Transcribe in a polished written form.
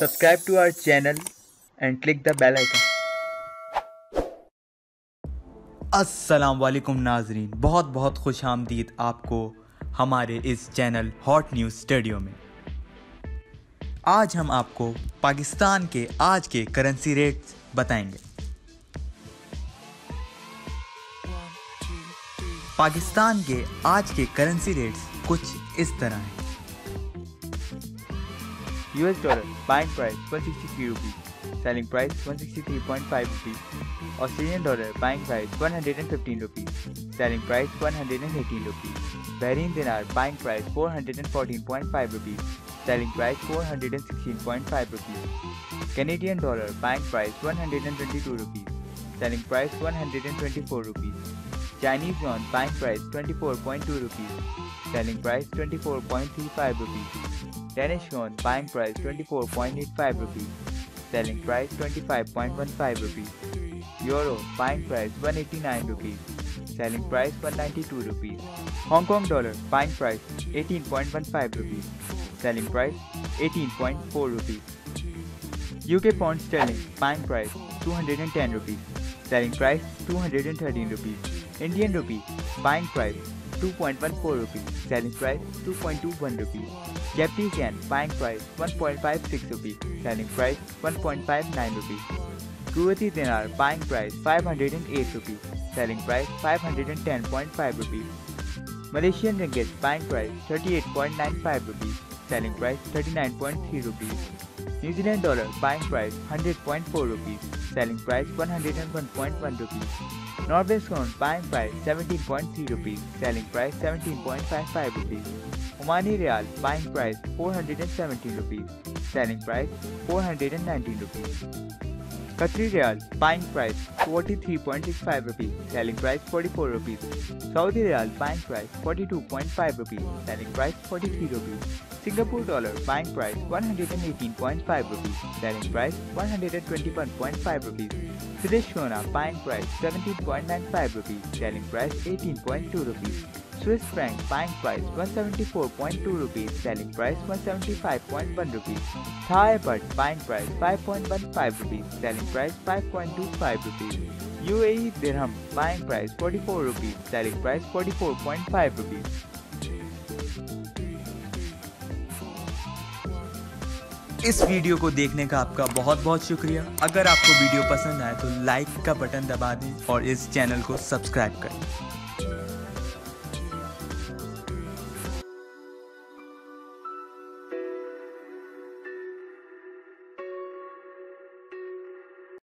Subscribe to our channel and click the bell icon. अस्सलाम वालेकुम नाजरीन, बहुत बहुत खुश आमदीद आपको हमारे इस चैनल हॉट न्यूज़ स्टूडियो में। आज हम आपको पाकिस्तान के आज के करेंसी रेट्स बताएंगे। पाकिस्तान के आज के करेंसी रेट्स कुछ इस तरह हैं। US dollar buying price 163 rupees, selling price 163.5 rupees. Australian dollar buying price 115 rupees, selling price 118 rupees. Bahrain dinar buying price 414.5 rupees, selling price 416.5 rupees. Canadian dollar buying price 122 rupees, selling price 124 rupees. Chinese yuan buying price 24.2 rupees, selling price 24.35 rupees. Danish yuan buying price 24.85 rupees, selling price 25.15 rupees. Euro buying price 189 rupees, selling price 192 rupees. Hong Kong dollar buying price 18.15 rupees, selling price 18.4 rupees. UK pound sterling buying price 210 rupees, selling price 213 rupees. Indian rupee buying price 2.14 rupees, selling price 2.21 rupees. Japanese yen buying price 1.56 rupees, selling price 1.59 rupees. Kuwaiti dinar buying price 508 rupees, selling price 510.5 rupees. Malaysian ringgit buying price 38.95 rupees, selling price 39.3 rupees. New Zealand dollar buying price 100.4 rupees, selling price 101.1 rupees. Norwegian krone buying price 17.3 rupees, selling price 17.55 rupees. Omani Real buying price 417 rupees, selling price 419 rupees. Qatari Real buying price 43.65 rupees, selling price 44 rupees. Saudi Real buying price 42.5 rupees, selling price 43 rupees. Singapore dollar buying price 118.5 rupees, selling price 121.5 rupees. Swedish krona buying price 17.95 rupees, selling price 18.2 rupees. Swiss franc buying price 174.2 rupees, selling price 175.1 rupees. Thai baht buying price 5.15 rupees, selling price 5.25 rupees. UAE dirham buying price 44 rupees, selling price 44.5 rupees. इस video को देखने का आपका बहुत बहुत शुक्रिया। अगर आपको वीडियो पसंद आए तो लाइक का बटन दबा दें और इस चैनल को सब्सक्राइब करें।